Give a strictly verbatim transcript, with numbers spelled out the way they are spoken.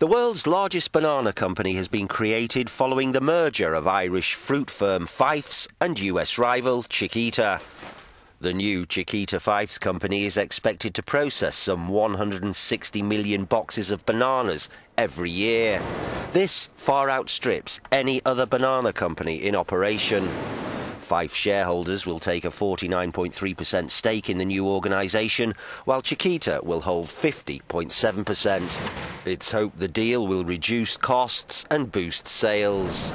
The world's largest banana company has been created following the merger of Irish fruit firm Fyffes and U S rival Chiquita. The new ChiquitaFyffes company is expected to process some one hundred sixty million boxes of bananas every year. This far outstrips any other banana company in operation. Fyffes shareholders will take a forty-nine point three percent stake in the new organisation, while Chiquita will hold fifty point seven percent. It's hoped the deal will reduce costs and boost sales.